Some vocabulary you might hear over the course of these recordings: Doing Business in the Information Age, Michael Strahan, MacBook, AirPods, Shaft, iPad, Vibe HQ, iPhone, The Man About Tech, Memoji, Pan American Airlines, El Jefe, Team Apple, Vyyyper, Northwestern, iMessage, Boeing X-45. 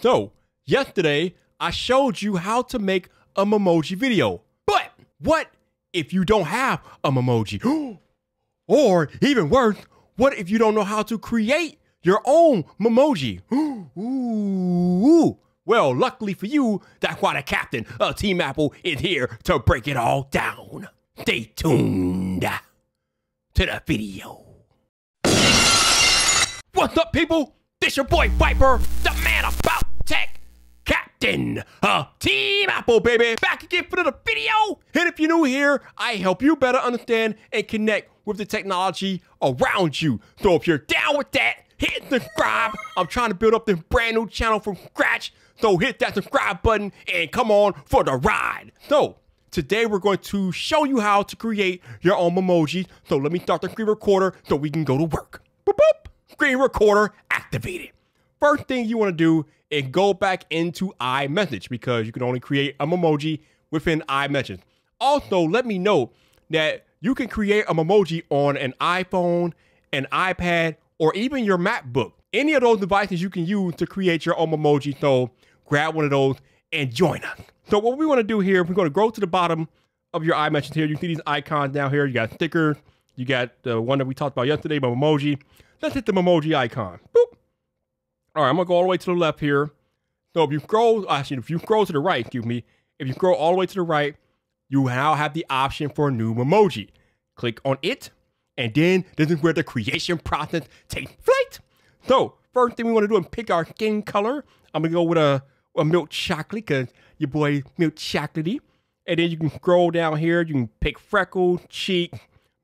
So, yesterday, I showed you how to make a Memoji video. But what if you don't have a Memoji? Or even worse, what if you don't know how to create your own Memoji? Ooh. Well, luckily for you, that's why the captain of Team Apple is here to break it all down. Stay tuned to the video. What's up, people? This your boy Vyyyper, the man about tech, captain of Team Apple, baby. Back again for another video. And if you're new here, I help you better understand and connect with the technology around you. So if you're down with that, hit subscribe. I'm trying to build up this brand new channel from scratch. So hit that subscribe button and come on for the ride. So today we're going to show you how to create your own Memoji. So let me start the screen recorder so we can go to work. Boop, boop. Screen recorder activated. First thing you want to do is go back into iMessage because you can only create a Memoji within iMessage. Also, let me know that you can create a Memoji on an iPhone, an iPad, or even your MacBook. Any of those devices you can use to create your own Memoji, so grab one of those and join us. So what we wanna do here, we're gonna go to the bottom of your iMessage here. You see these icons down here. You got stickers, you got the one that we talked about yesterday, Memoji. Let's hit the Memoji icon, boop. All right, I'm gonna go all the way to the left here. So if you scroll all the way to the right, you now have the option for a new Memoji. Click on it, and then this is where the creation process takes flight. So first thing we want to do is pick our skin color. I'm gonna go with a milk chocolate because your boy milk chocolatey. And then you can scroll down here. You can pick freckles, cheek,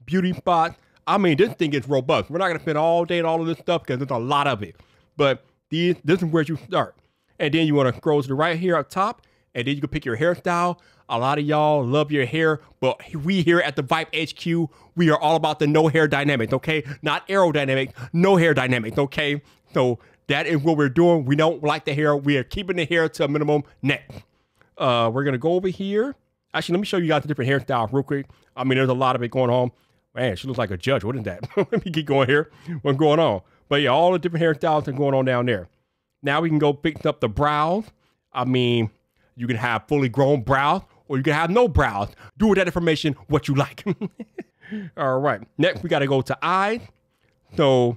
beauty spots. I mean, this thing is robust. We're not gonna spend all day on all of this stuff because there's a lot of it. But this is where you start. And then you want to scroll to the right here up top. And then you can pick your hairstyle. A lot of y'all love your hair, but we here at the Vibe HQ, we are all about the no hair dynamics, okay? Not aerodynamics, no hair dynamics, okay? So that is what we're doing. We don't like the hair. We are keeping the hair to a minimum next. We're gonna go over here. Actually, let me show you guys the different hairstyles real quick. I mean, there's a lot of it going on. Man, she looks like a judge. What is that? Let me keep going here. What's going on? But yeah, all the different hairstyles are going on down there. Now we can go pick up the brows. I mean, you can have fully grown brows or you can have no brows. Do with that information what you like. All right, next we gotta go to eyes. So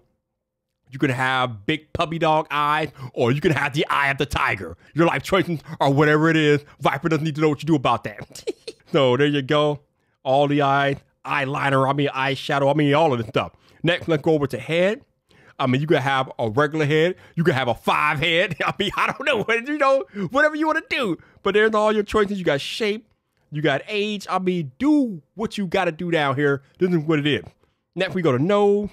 you can have big puppy dog eyes or you can have the eye of the tiger. Your life choices or whatever it is, Vyyyper doesn't need to know what you do about that. So there you go, all the eyes, eyeliner, I mean eyeshadow, I mean all of this stuff. Next, let's go over to head. I mean, you can have a regular head. You can have a 5 head. I mean, I don't know, you know, whatever you want to do. But there's all your choices. You got shape. You got age. I mean, do what you got to do down here. This is what it is. Next, we go to nose.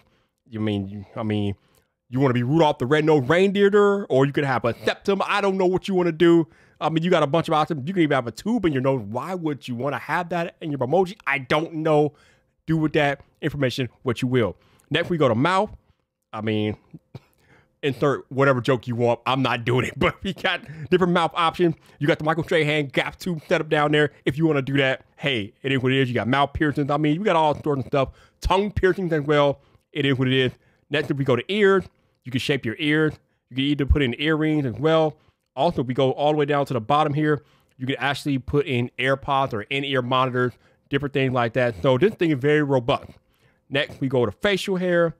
You want to be Rudolph the Red-Nosed Reindeer, or you could have a septum. I don't know what you want to do. I mean, you got a bunch of options. You can even have a tube in your nose. Why would you want to have that in your Memoji? I don't know. Do with that information what you will. Next, we go to mouth. I mean, insert whatever joke you want. I'm not doing it, but we got different mouth options. You got the Michael Strahan gap tube setup down there. If you want to do that, hey, it is what it is. You got mouth piercings. I mean, you got all sorts of stuff. Tongue piercings as well. It is what it is. Next, if we go to ears, you can shape your ears. You can either put in earrings as well. Also, if we go all the way down to the bottom here, you can actually put in AirPods or in-ear monitors, different things like that. So this thing is very robust. Next, we go to facial hair.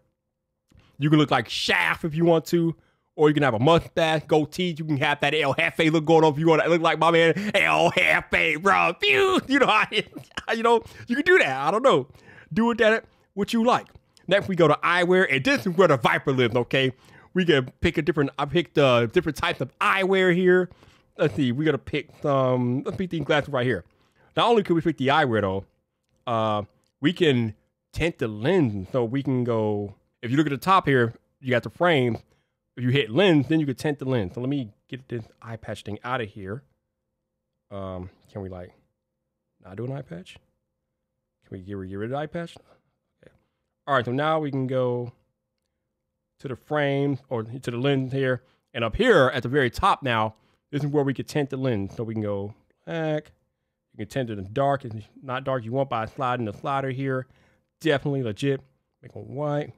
You can look like Shaft if you want to, or you can have a mustache, goatee. You can have that El Jefe look going on if you want to look like my man, El Jefe, bro. You know, you can do that. I don't know. Do with that what you like. Next, we go to eyewear, and this is where the Vyyyper lives, okay? We can pick different types of eyewear here. Let's see. We're going to pick some, let's pick these glasses right here. Not only can we pick the eyewear, though, we can tint the lens, so we can go... If you look at the top here, you got the frame. If you hit lens, then you can tint the lens. So let me get this eye patch thing out of here. Can we like not do an eye patch? Can we get rid of the eye patch? Okay. All right, so now we can go to the frame or to the lens here. And up here at the very top now, this is where we can tint the lens. So we can go black. You can tint it in dark. It's not dark you want by sliding the slider here. Definitely legit. Make it white.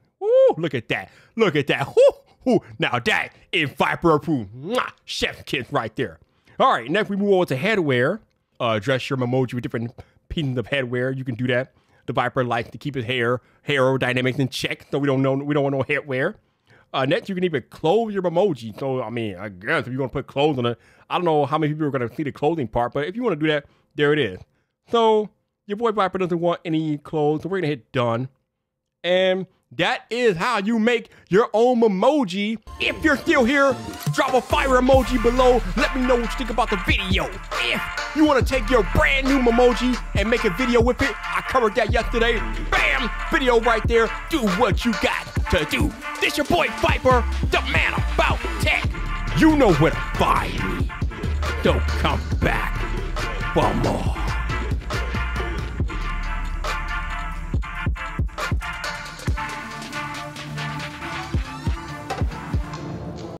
Look at that. Look at that. Ooh, Ooh, now that is Vyyyper approved. Mwah! Chef kiss right there. All right, next we move on to headwear. Dress your Memoji with different pieces of headwear. You can do that. The Vyyyper likes to keep his hair aerodynamics in check, so we don't want no headwear. Next, you can even clothe your Memoji. So, I mean, I guess if you're going to put clothes on it, I don't know how many people are going to see the clothing part, but if you want to do that, there it is. So, your boy Vyyyper doesn't want any clothes, so we're going to hit done. And that is how you make your own Memoji. If you're still here, drop a fire emoji below. Let me know what you think about the video. If you want to take your brand new Memoji and make a video with it, I covered that yesterday. Bam! Video right there. Do what you got to do. This your boy Vyyyper, the man about tech. You know where to find me. Don't come back for more.